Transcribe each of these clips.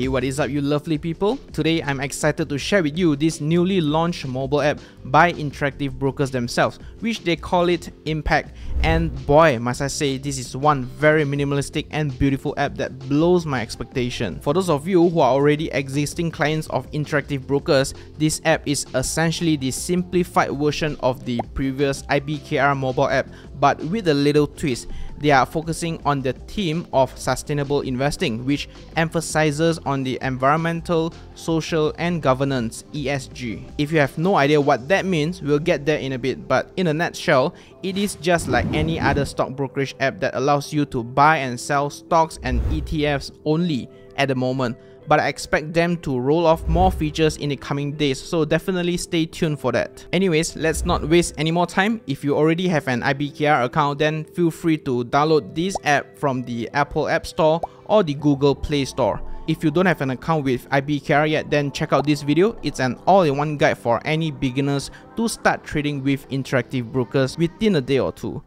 Hey, what is up you lovely people? Today I'm excited to share with you this newly launched mobile app by Interactive Brokers themselves, which they call it Impact. And boy, must I say, this is one very minimalistic and beautiful app that blows my expectation. For those of you who are already existing clients of Interactive Brokers, this app is essentially the simplified version of the previous IBKR mobile app, but with a little twist. They are focusing on the theme of sustainable investing, which emphasizes on the environmental, social and governance (ESG). If you have no idea what that means, we'll get there in a bit, but in a nutshell, it is just like any other stock brokerage app that allows you to buy and sell stocks and ETFs only at the moment. But I expect them to roll off more features in the coming days, so definitely stay tuned for that. Anyways, let's not waste any more time. If you already have an IBKR account, then feel free to download this app from the Apple App Store or the Google Play Store. If you don't have an account with IBKR yet, then check out this video. It's an all-in-one guide for any beginners to start trading with Interactive Brokers within a day or two.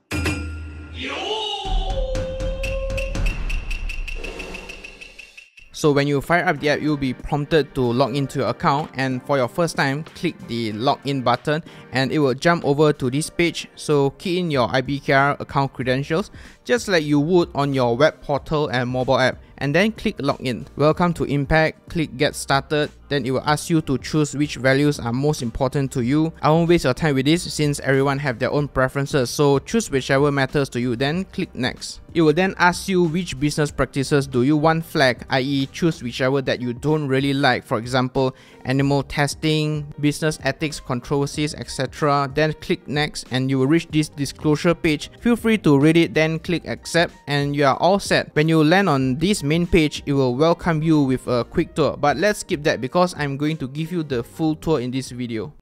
So when you fire up the app, you'll be prompted to log into your account, and for your first time, click the login button and it will jump over to this page. So key in your IBKR account credentials, just like you would on your web portal and mobile app, and then click login. Welcome to Impact, click get started, then it will ask you to choose which values are most important to you. I won't waste your time with this since everyone have their own preferences, so choose whichever matters to you, then click next. It will then ask you which business practices do you want flagged, i.e. choose whichever that you don't really like, for example, animal testing, business ethics, controversies, etc. Then click next and you will reach this disclosure page. Feel free to read it, then click accept and you are all set. When you land on this main page, it will welcome you with a quick tour, but let's skip that because I'm going to give you the full tour in this video.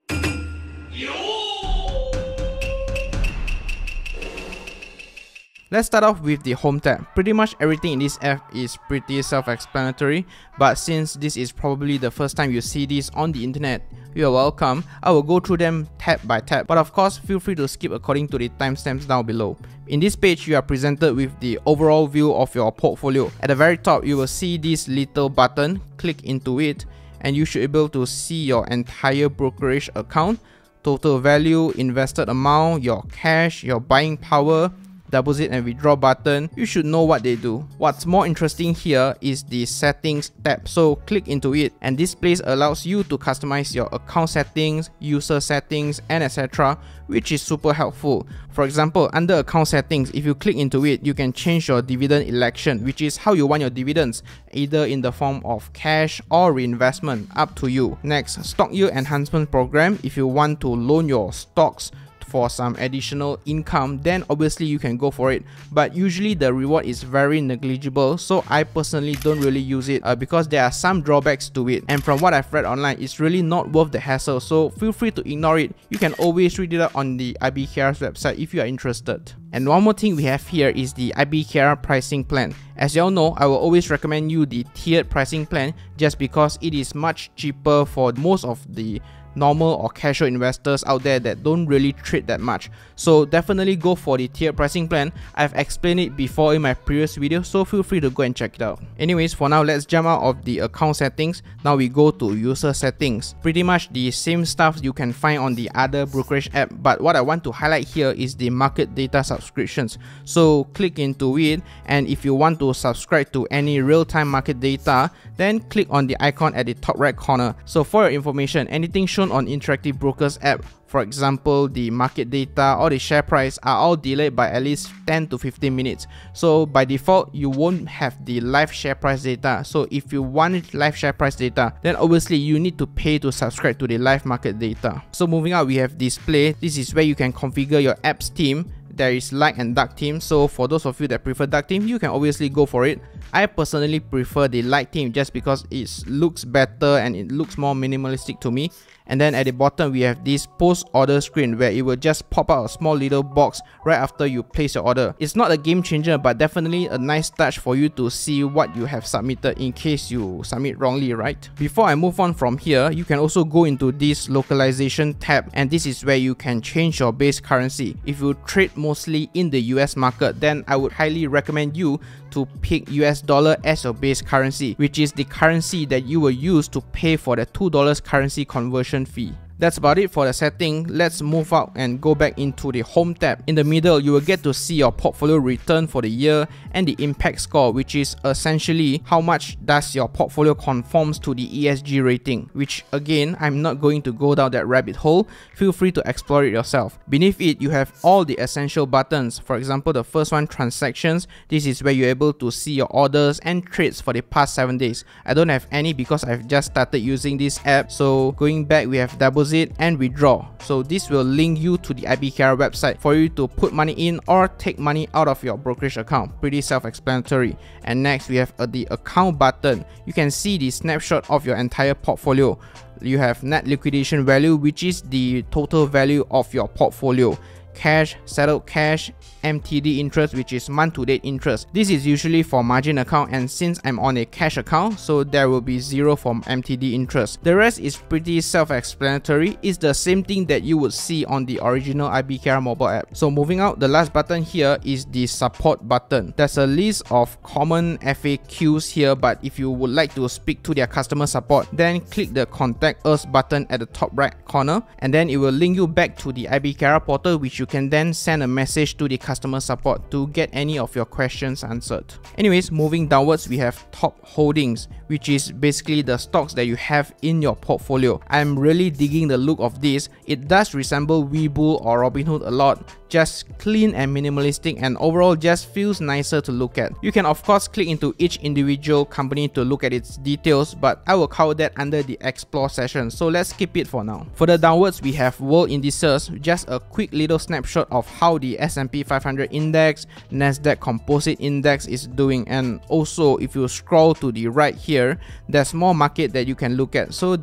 Let's start off with the home tab. Pretty much everything in this app is pretty self-explanatory, but since this is probably the first time you see this on the internet, you're welcome. I will go through them tab by tab, but of course feel free to skip according to the timestamps down below. In this page, you are presented with the overall view of your portfolio. At the very top, you will see this little button, click into it, and you should be able to see your entire brokerage account, total value, invested amount, your cash, your buying power, deposit and withdraw button. You should know what they do. What's more interesting here is the settings tab, so click into it, and this place allows you to customize your account settings, user settings and etc, which is super helpful. For example, under account settings, if you click into it, you can change your dividend election, which is how you want your dividends, either in the form of cash or reinvestment, up to you. Next, stock yield enhancement program. If you want to loan your stocks for some additional income, then obviously you can go for it, but usually the reward is very negligible, so I personally don't really use it because there are some drawbacks to it, and from what I've read online, it's really not worth the hassle, so feel free to ignore it. You can always read it up on the IBKR's website if you are interested. And one more thing we have here is the IBKR pricing plan. As y'all know, I will always recommend you the tiered pricing plan just because it is much cheaper for most of the normal or casual investors out there that don't really trade that much. So definitely go for the tiered pricing plan. I've explained it before in my previous video, so feel free to go and check it out. Anyways, for now, let's jump out of the account settings. Now we go to user settings. Pretty much the same stuff you can find on the other brokerage app, but what I want to highlight here is the market data subscriptions. So click into it, and if you want to subscribe to any real-time market data, then click on the icon at the top right corner. So for your information, anything shown on Interactive Brokers app, for example the market data or the share price, are all delayed by at least 10 to 15 minutes. So by default, you won't have the live share price data. So if you want live share price data, then obviously you need to pay to subscribe to the live market data. So moving out, we have display. This is where you can configure your app's theme. There is light and dark theme, so for those of you that prefer dark theme, you can obviously go for it. I personally prefer the light theme just because it looks better and it looks more minimalistic to me. And then at the bottom, we have this post order screen where it will just pop out a small little box right after you place your order. It's not a game changer, but definitely a nice touch for you to see what you have submitted in case you submit wrongly, right? Before I move on from here, you can also go into this localization tab, and this is where you can change your base currency. If you trade mostly in the US market, then I would highly recommend you to pick US dollar as your base currency, which is the currency that you will use to pay for the $2 currency conversion fee. That's about it for the setting. Let's move out and go back into the home tab. In the middle, you will get to see your portfolio return for the year and the impact score, which is essentially how much does your portfolio conforms to the ESG rating, which again, I'm not going to go down that rabbit hole. Feel free to explore it yourself. Beneath it, you have all the essential buttons. For example, the first one, transactions. This is where you're able to see your orders and trades for the past 7 days. I don't have any because I've just started using this app. So going back, we have double it and withdraw. So this will link you to the IBKR website for you to put money in or take money out of your brokerage account. Pretty self-explanatory. And next we have the account button. You can see the snapshot of your entire portfolio. You have net liquidation value, which is the total value of your portfolio. Cash, settled cash, MTD interest, which is month-to-date interest. This is usually for margin account, and since I'm on a cash account, so there will be zero from MTD interest. The rest is pretty self-explanatory. It's the same thing that you would see on the original IBKR mobile app. So moving out, the last button here is the support button. There's a list of common FAQs here, but if you would like to speak to their customer support, then click the contact us button at the top right corner, and then it will link you back to the IBKR portal, which you can then send a message to the customer support to get any of your questions answered. Anyways, moving downwards, we have top holdings, which is basically the stocks that you have in your portfolio. I'm really digging the look of this. It does resemble Webull or Robinhood a lot, just clean and minimalistic, and overall just feels nicer to look at. You can of course click into each individual company to look at its details, but I will cover that under the explore session, so let's skip it for now. Further downwards, we have world indices, just a quick little snapshot of how the S&P 500 index, Nasdaq composite index is doing. And also if you scroll to the right here, there's more market that you can look at, so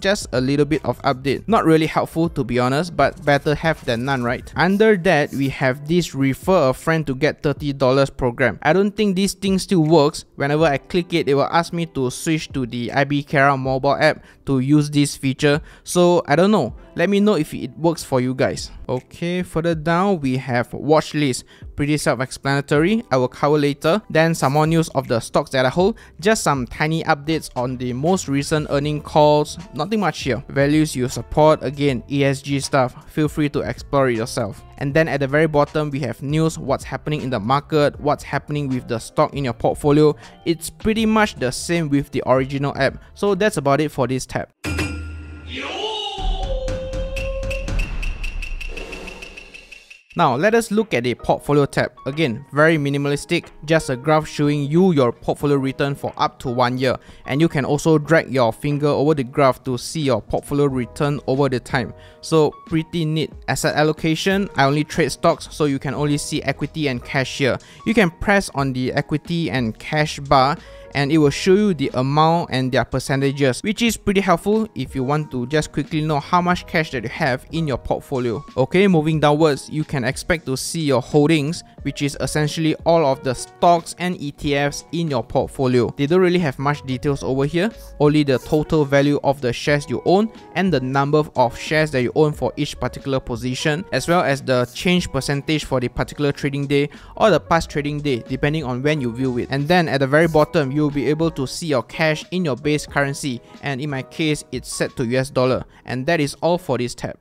just a little bit of update. Not really helpful to be honest, but better have than none, right? Under that, we have this refer a friend to get $30 program. I don't think this thing still works. Whenever I click it, it will ask me to switch to the IBKR mobile app to use this feature, so I don't know. Let me know if it works for you guys. Okay, further down we have watch list. Pretty self-explanatory, I will cover later. Then some more news of the stocks that I hold, just some tiny updates on the most recent earning calls, nothing much here. Values you support, again ESG stuff, feel free to explore it yourself. And then at the very bottom, we have news, what's happening in the market, what's happening with the stock in your portfolio. It's pretty much the same with the original app. So that's about it for this tab. Now let us look at the portfolio tab. Again, very minimalistic, just a graph showing you your portfolio return for up to 1 year. And you can also drag your finger over the graph to see your portfolio return over the time. So pretty neat. Asset allocation, I only trade stocks, so you can only see equity and cash here. You can press on the equity and cash bar and it will show you the amount and their percentages, which is pretty helpful if you want to just quickly know how much cash that you have in your portfolio. Okay, moving downwards, you can expect to see your holdings, which is essentially all of the stocks and ETFs in your portfolio. They don't really have much details over here, only the total value of the shares you own and the number of shares that you own for each particular position, as well as the change percentage for the particular trading day or the past trading day, depending on when you view it. And then at the very bottom, you'll be able to see your cash in your base currency, and in my case it's set to US dollar. And that is all for this tab.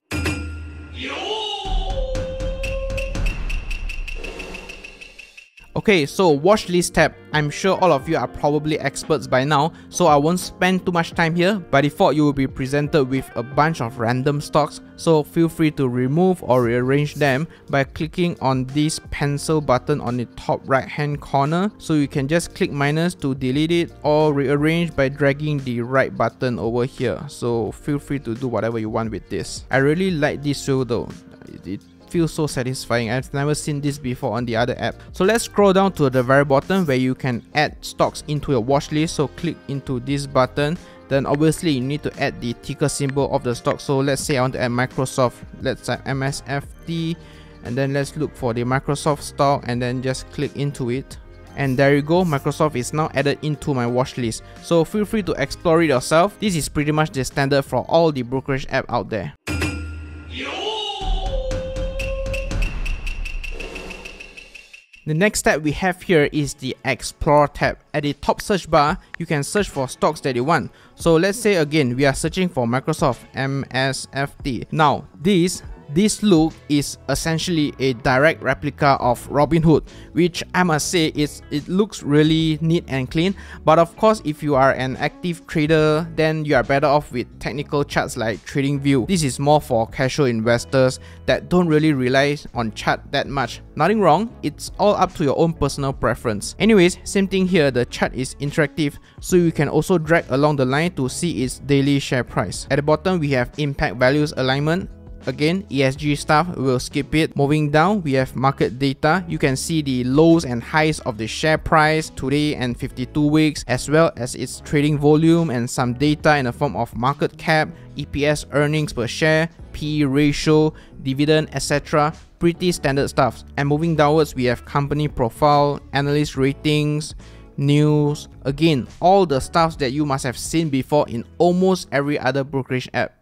Okay, so watch list tab. I'm sure all of you are probably experts by now, so I won't spend too much time here. By default, you will be presented with a bunch of random stocks, so feel free to remove or rearrange them by clicking on this pencil button on the top right hand corner. So you can just click minus to delete it, or rearrange by dragging the right button over here. So feel free to do whatever you want with this. I really like this tool though. It feels so satisfying. I've never seen this before on the other app. So let's scroll down to the very bottom where you can add stocks into your watch list. So click into this button. Then obviously you need to add the ticker symbol of the stock. So let's say I want to add Microsoft. Let's type MSFT, and then let's look for the Microsoft stock and then just click into it. And there you go, Microsoft is now added into my watch list. So feel free to explore it yourself. This is pretty much the standard for all the brokerage app out there. The next tab we have here is the Explore tab. At the top search bar, you can search for stocks that you want. So let's say again, we are searching for Microsoft, MSFT. Now, this look is essentially a direct replica of Robinhood, which I must say it looks really neat and clean. But of course, if you are an active trader, then you are better off with technical charts like TradingView. This is more for casual investors that don't really rely on chart that much. Nothing wrong, it's all up to your own personal preference. Anyways, same thing here, the chart is interactive, so you can also drag along the line to see its daily share price. At the bottom, we have Impact Values Alignment. Again, ESG stuff, we'll skip it. Moving down, we have market data. You can see the lows and highs of the share price today and 52 weeks, as well as its trading volume and some data in the form of market cap, EPS, earnings per share, PE ratio, dividend, etc. Pretty standard stuff. And moving downwards, we have company profile, analyst ratings, news. Again, all the stuff that you must have seen before in almost every other brokerage app.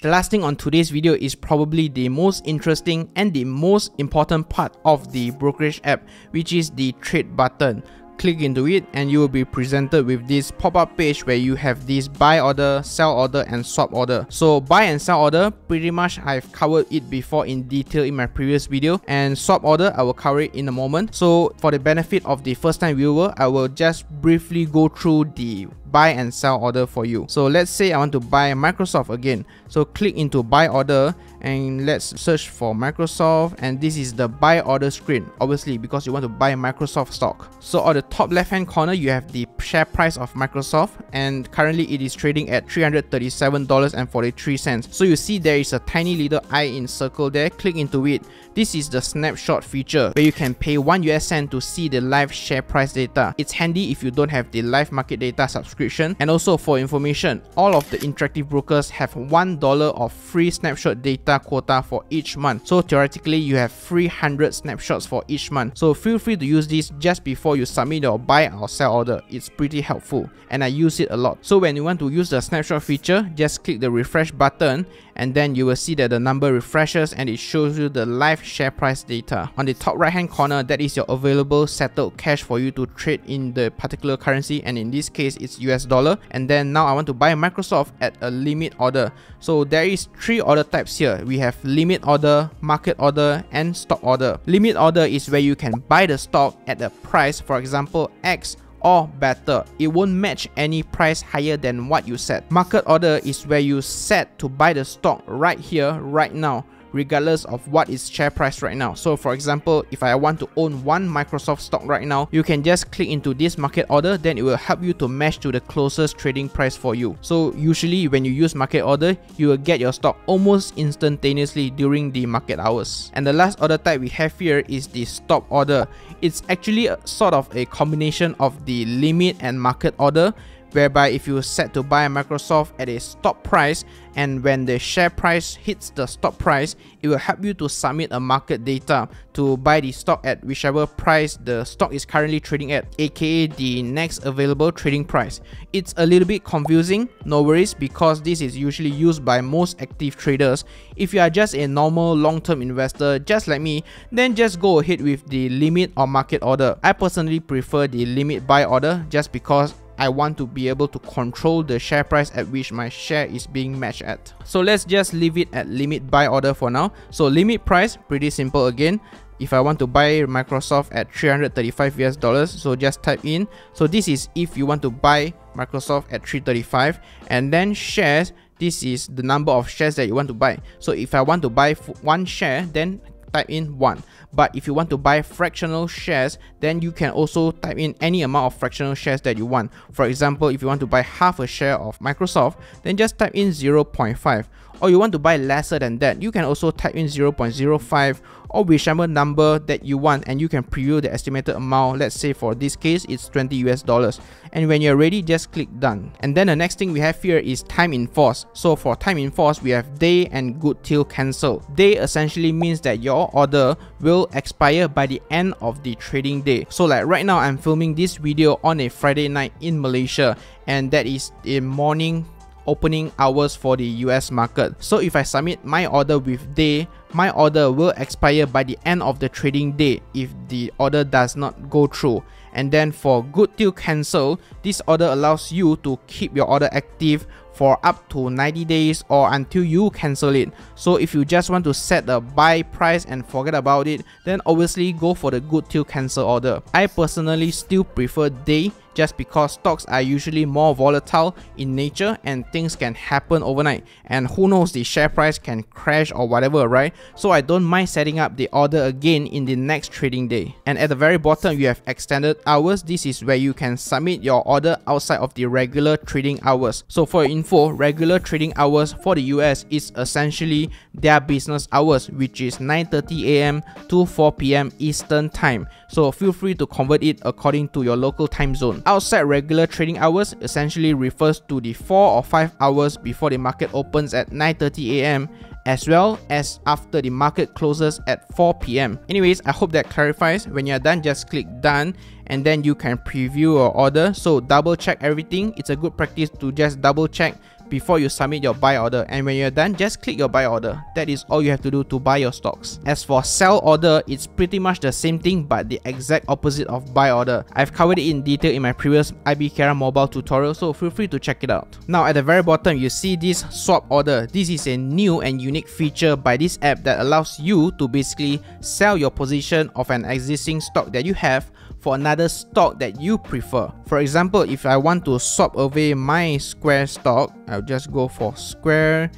The last thing on today's video is probably the most interesting and the most important part of the brokerage app, which is the trade button. Click into it and you will be presented with this pop-up page where you have this buy order, sell order and swap order. So buy and sell order, pretty much I've covered it before in detail in my previous video, and swap order I will cover it in a moment. So for the benefit of the first time viewer, I will just briefly go through the buy and sell order for you. So let's say I want to buy Microsoft again. So click into buy order and let's search for Microsoft, and this is the buy order screen, obviously because you want to buy Microsoft stock. So on the top left hand corner, you have the share price of Microsoft, and currently it is trading at $337.43. So you see there is a tiny little eye in circle there. Click into it. This is the snapshot feature where you can pay $0.01 to see the live share price data. It's handy if you don't have the live market data subscription. And also for information, all of the Interactive Brokers have $1 of free snapshot data quota for each month. So theoretically, you have 300 snapshots for each month. So feel free to use this just before you submit your buy or sell order. It's pretty helpful and I use it a lot. So when you want to use the snapshot feature, just click the refresh button and then you will see that the number refreshes and it shows you the live share price data. On the top right hand corner, that is your available settled cash for you to trade in the particular currency, and in this case, it's US dollar. And then now I want to buy Microsoft at a limit order. So there is 3 order types here. We have limit order, market order and stop order. Limit order is where you can buy the stock at a price, for example X or better. It won't match any price higher than what you set. Market order is where you set to buy the stock right here, right now, regardless of what is share price right now. So for example, if I want to own one Microsoft stock right now, you can just click into this market order, then it will help you to match to the closest trading price for you. So usually when you use market order, you will get your stock almost instantaneously during the market hours. And the last order type we have here is the stop order. It's actually a sort of a combination of the limit and market order, whereby if you set to buy Microsoft at a stop price, and when the share price hits the stop price, it will help you to submit a market data to buy the stock at whichever price the stock is currently trading at, aka the next available trading price. It's a little bit confusing, no worries, because this is usually used by most active traders. If you are just a normal long-term investor just like me, then just go ahead with the limit or market order. I personally prefer the limit buy order just because I want to be able to control the share price at which my share is being matched at. So let's just leave it at limit buy order for now. So limit price, pretty simple again. If I want to buy Microsoft at $335, so just type in. So this is if you want to buy Microsoft at 335, and then shares, this is the number of shares that you want to buy. So if I want to buy one share, then type in 1. But if you want to buy fractional shares, then you can also type in any amount of fractional shares that you want. For example, if you want to buy half a share of Microsoft, then just type in 0.5. Or you want to buy lesser than that, you can also type in 0.05 or whichever number that you want, and you can preview the estimated amount. Let's say for this case, it's $20. And when you're ready, just click done. And then the next thing we have here is time in force. So for time in force, we have day and good till cancel. Day essentially means that your order will expire by the end of the trading day. So like right now, I'm filming this video on a Friday night in Malaysia, and that is a morning opening hours for the US market. So if I submit my order with day, my order will expire by the end of the trading day if the order does not go through. And then for good till cancel, this order allows you to keep your order active for up to 90 days or until you cancel it. So if you just want to set a buy price and forget about it, then obviously go for the good till cancel order. I personally still prefer day just because stocks are usually more volatile in nature and things can happen overnight. And who knows, the share price can crash or whatever, right? So I don't mind setting up the order again in the next trading day. And at the very bottom, you have extended hours. This is where you can submit your order outside of the regular trading hours. So for info, regular trading hours for the US is essentially their business hours, which is 9:30 a.m. to 4 p.m. Eastern time. So feel free to convert it according to your local time zone. Outside regular trading hours essentially refers to the 4 or 5 hours before the market opens at 9:30 a.m. as well as after the market closes at 4 p.m. Anyways, I hope that clarifies. When you're done, just click done and then you can preview your order. So double check everything. It's a good practice to just double check before you submit your buy order, and when you're done, just click your buy order. That is all you have to do to buy your stocks. As for sell order, it's pretty much the same thing but the exact opposite of buy order. I've covered it in detail in my previous IBKR mobile tutorial, so feel free to check it out. Now at the very bottom, you see this swap order. This is a new and unique feature by this app that allows you to basically sell your position of an existing stock that you have for another stock that you prefer. For example, if I want to swap away my Square stock, I'll just go for Square,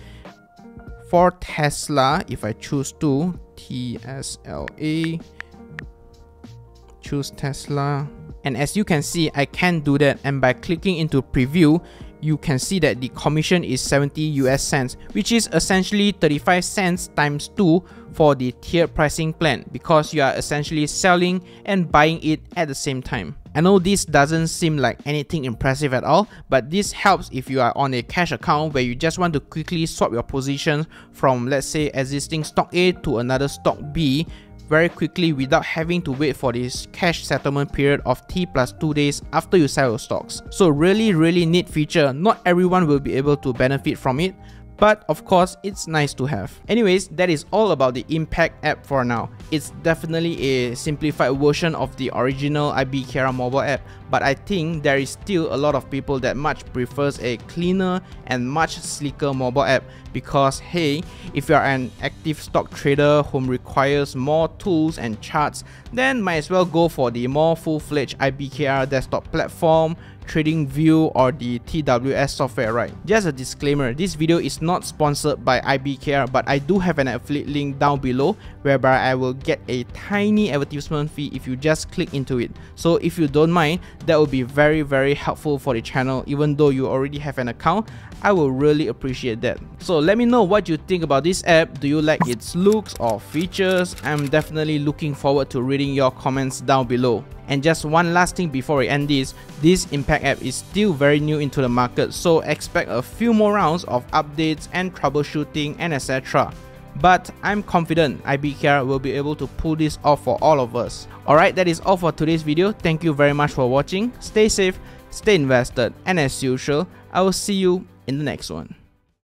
for Tesla, if I choose to, TSLA, choose Tesla. And as you can see, I can do that, and by clicking into preview, you can see that the commission is 70 US cents, which is essentially 35 cents times 2 for the tiered pricing plan, because you are essentially selling and buying it at the same time. I know this doesn't seem like anything impressive at all, but this helps if you are on a cash account where you just want to quickly swap your positions from, let's say, existing stock A to another stock B very quickly without having to wait for this cash settlement period of T+2 days after you sell your stocks. So really neat feature. Not everyone will be able to benefit from it, but of course it's nice to have. Anyways, that is all about the Impact app for now. It's definitely a simplified version of the original IBKR mobile app, but I think there is still a lot of people that much prefers a cleaner and much slicker mobile app, because hey, if you are an active stock trader whom requires more tools and charts, then might as well go for the more full-fledged IBKR desktop platform, TradingView, or the TWS software, right? Just a disclaimer, this video is not sponsored by IBKR, but I do have an affiliate link down below whereby I will get a tiny advertisement fee if you just click into it. So if you don't mind, that will be very helpful for the channel. Even though you already have an account, I will really appreciate that. So let me know what you think about this app. Do you like its looks or features? I'm definitely looking forward to reading your comments down below. And just one last thing before we end this, this Impact app is still very new into the market, so expect a few more rounds of updates and troubleshooting and etc. But I'm confident IBKR will be able to pull this off for all of us. Alright, that is all for today's video. Thank you very much for watching. Stay safe, stay invested, and as usual, I will see you in the next one.